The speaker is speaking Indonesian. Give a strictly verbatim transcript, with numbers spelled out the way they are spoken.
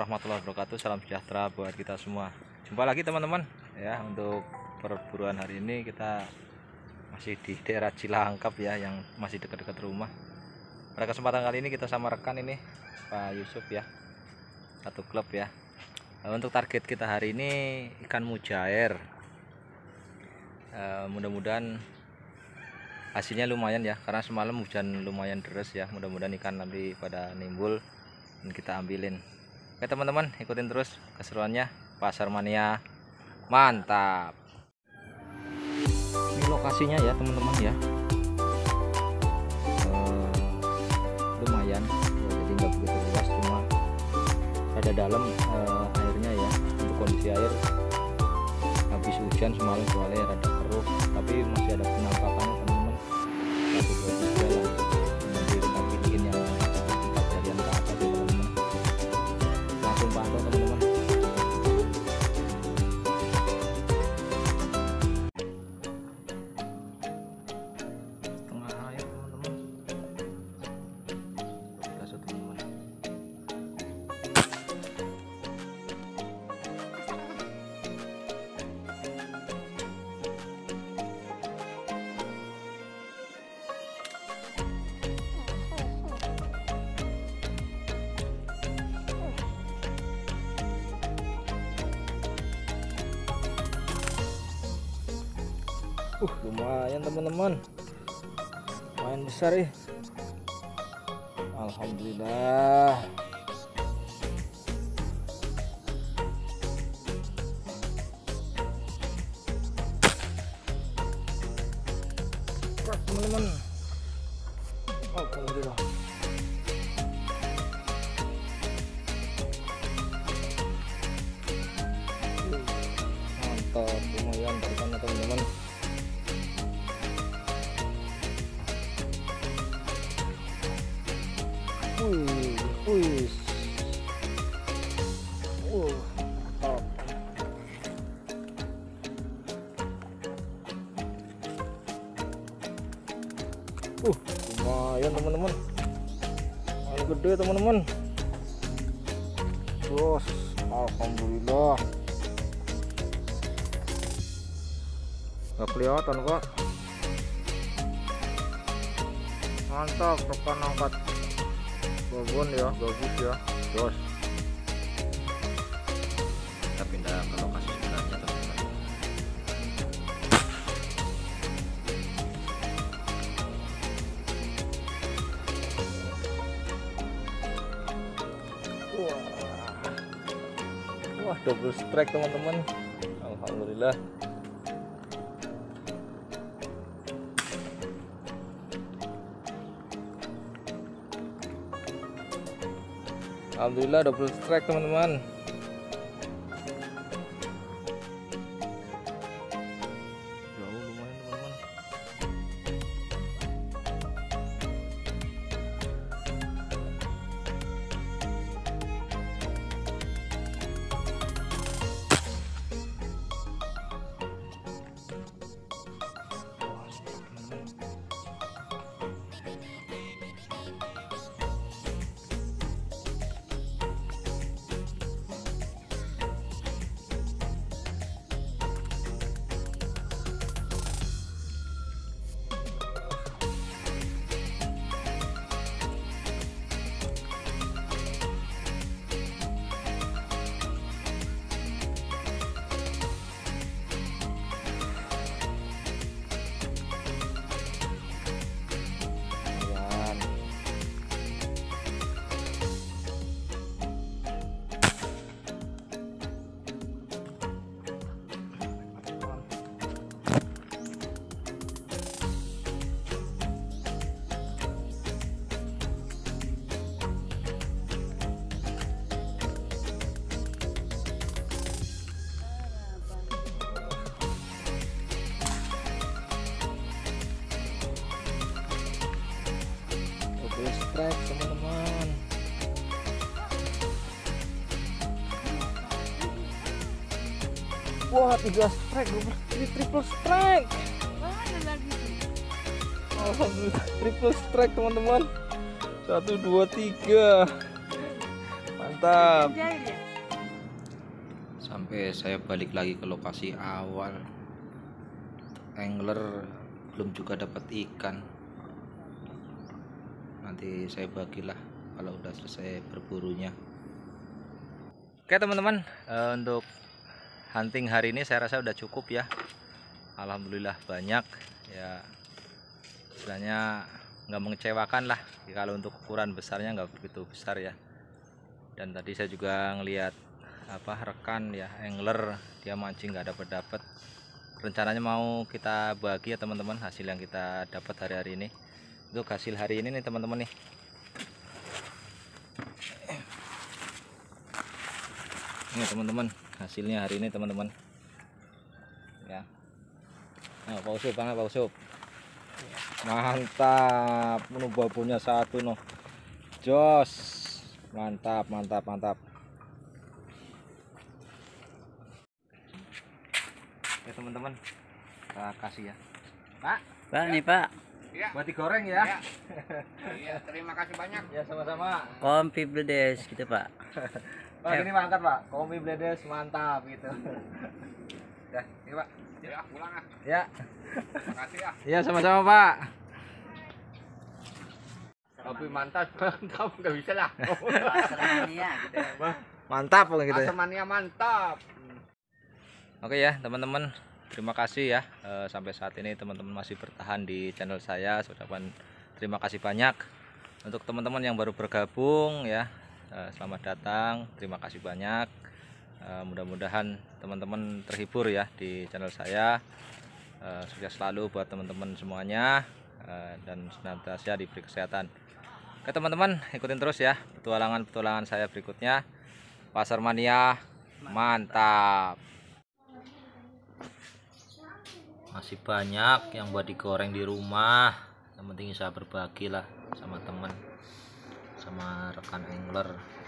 warahmatullahi wabarakatuh. Salam sejahtera buat kita semua. Jumpa lagi teman-teman ya, untuk perburuan hari ini kita masih di daerah Cilangkap ya, yang masih dekat-dekat rumah. Pada kesempatan kali ini kita sama rekan ini Pak Yusuf ya, satu klub ya. Untuk target kita hari ini ikan mujaer. Uh, mudah-mudahan hasilnya lumayan ya, karena semalam hujan lumayan deras ya. Mudah-mudahan ikan nanti pada nimbul dan kita ambilin. Oke teman-teman, ikutin terus keseruannya Paser Mania. Mantap. Ini lokasinya ya teman-teman ya, uh, lumayan ya, jadi nggak begitu luas, cuma ada dalam uh, airnya ya. Untuk kondisi air habis hujan semalam soalnya rada keruh, tapi masih ada penampakannya teman-teman. Satu dua tiga lah, memberikan bikin yang kejadian ke atas teman-teman. Langsung pantau teman-teman. Tengah air teman-teman. Kasih teman-teman. Uh, lumayan teman-teman, lumayan besar ya. Alhamdulillah. Teman-teman, alhamdulillah. Mantap, lumayan barisannya teman-teman. Wih, wih, uh, top. Uh, lumayan teman-teman, lumayan gede teman-teman. Terus, alhamdulillah. Gak kelihatan kok. Mantap, rekan angkat. Babon ya, bagus ya, jos. Kita pindah ke lokasi sebenarnya teman-teman. Wah, wah double strike teman-teman. Alhamdulillah. Alhamdulillah double strike teman-teman. Jauh lumayan teman-teman. Teman-teman, wah tiga strike, triple strike. Alhamdulillah triple strike teman-teman. Satu dua tiga. mantap. Sampai saya balik lagi ke lokasi awal, angler belum juga dapat ikan. Nanti saya bagilah kalau udah selesai berburunya. Oke teman-teman, uh, untuk hunting hari ini saya rasa udah cukup ya. Alhamdulillah banyak ya, istilahnya nggak mengecewakan lah kalau untuk ukuran besarnya, nggak begitu besar ya. Dan tadi saya juga ngelihat apa rekan ya, angler dia mancing nggak dapat-dapat. Rencananya mau kita bagi ya teman-teman hasil yang kita dapat hari-hari ini. Untuk hasil hari ini nih teman-teman nih, ini teman-teman hasilnya hari ini teman-teman ya. Nah, Pak Yusuf, mana Pak Yusuf? Mantap, menu babonnya satu noh, jos, mantap, mantap, mantap. Ya teman-teman, kita kasih ya, Pak. Pak ya. Nih Pak. Ya. Buat digoreng ya. Iya, ya, terima kasih banyak. Ya sama-sama. Kompi bledes gitu Pak. Pak ini Pak angkat Pak, kompi bledes mantap gitu. Ya, ini Pak. Ya, pulang ah. Ya. Makasih ya. Iya, sama-sama, Pak. Kopi mantap, mantap enggak bisa lah. Paser Mania gitu ya. Mantap pokoknya gitu ya. Paser Mania mantap. Oke ya, teman-teman. Terima kasih ya e, sampai saat ini teman-teman masih bertahan di channel saya. Ucapan terima kasih banyak. Untuk teman-teman yang baru bergabung ya, e, selamat datang. Terima kasih banyak. Uh, mudah-mudahan teman-teman terhibur ya di channel saya. Uh, sukses selalu buat teman-teman semuanya, uh, dan senantiasa diberi kesehatan. Oke teman-teman, ikutin terus ya petualangan-petualangan saya berikutnya. Paser Mania mantap. Masih banyak yang buat digoreng di rumah. Yang penting bisa berbagi lah sama teman, sama rekan angler.